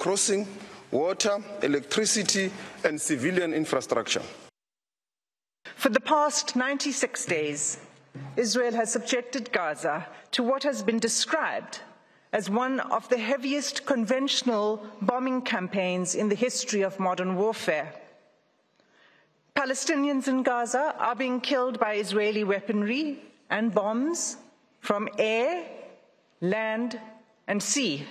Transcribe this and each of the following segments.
crossing, water, electricity, and civilian infrastructure. For the past 96 days, Israel has subjected Gaza to what has been described as one of the heaviest conventional bombing campaigns in the history of modern warfare. Palestinians in Gaza are being killed by Israeli weaponry and bombs from air, land, and sea.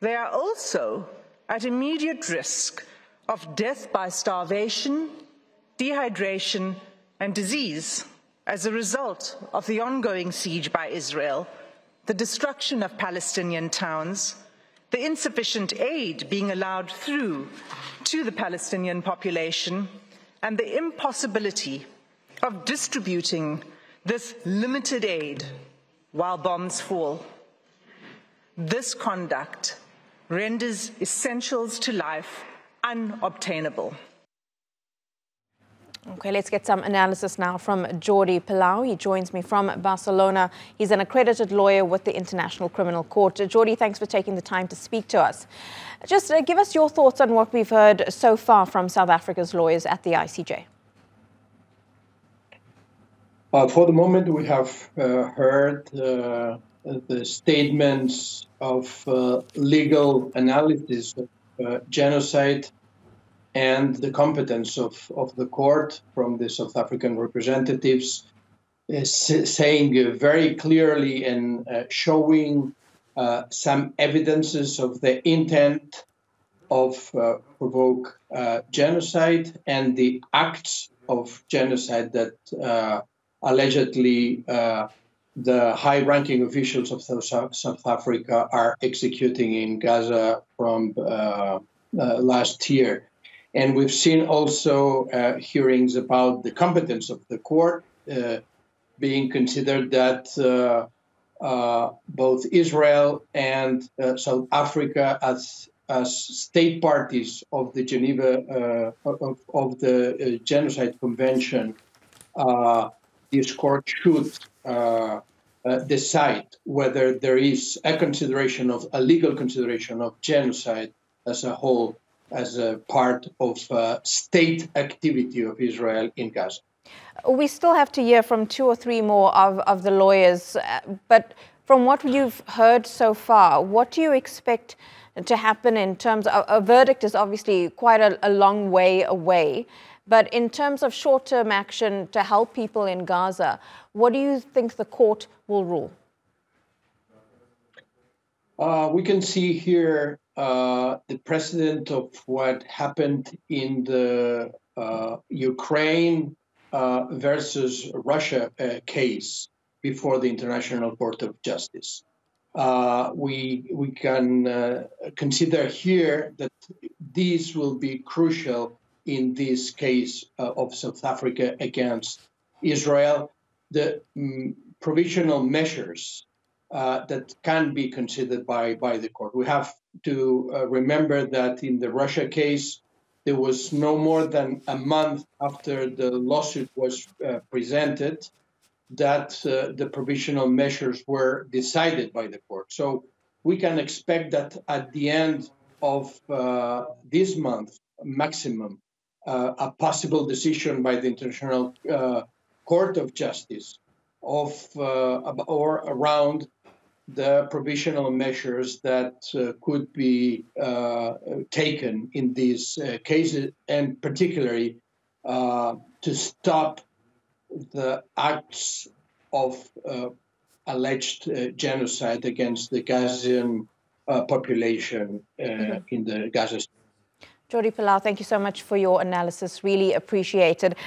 They are also at immediate risk of death by starvation, dehydration, and disease as a result of the ongoing siege by Israel, the destruction of Palestinian towns, the insufficient aid being allowed through to the Palestinian population, and the impossibility of distributing this limited aid while bombs fall. This conduct renders essentials to life unobtainable. Okay, let's get some analysis now from Jordi Palou. He joins me from Barcelona. He's an accredited lawyer with the International Criminal Court. Jordi, thanks for taking the time to speak to us. Just give us your thoughts on what we've heard so far from South Africa's lawyers at the ICJ. Well, for the moment, we have heard the statements of legal analysis of genocide and the competence of the court from the South African representatives, saying very clearly and showing some evidences of the intent of provoke genocide and the acts of genocide that allegedly the high-ranking officials of South Africa are executing in Gaza from last year. And we've seen also hearings about the competence of the court being considered that both Israel and South Africa as state parties of the Geneva, of the Genocide Convention, this court should decide whether there is a consideration of, a legal consideration of genocide as a whole, as a part of state activity of Israel in Gaza. We still have to hear from two or three more of the lawyers, but from what you've heard so far, what do you expect to happen in terms of a verdict? Is obviously quite a long way away, but in terms of short-term action to help people in Gaza, what do you think the court will rule? We can see here the precedent of what happened in the Ukraine versus Russia case before the International Court of Justice. We can consider here that these will be crucial in this case of South Africa against Israel. The provisional measures that can be considered by the court. We have to remember that in the Russia case, there was no more than a month after the lawsuit was presented that the provisional measures were decided by the court. So we can expect that at the end of this month, maximum, a possible decision by the International Court of Justice of or around the provisional measures that could be taken in these cases, and particularly to stop the acts of alleged genocide against the Gazan population in the Gaza Strip. Jordi Palou, thank you so much for your analysis. Really appreciated.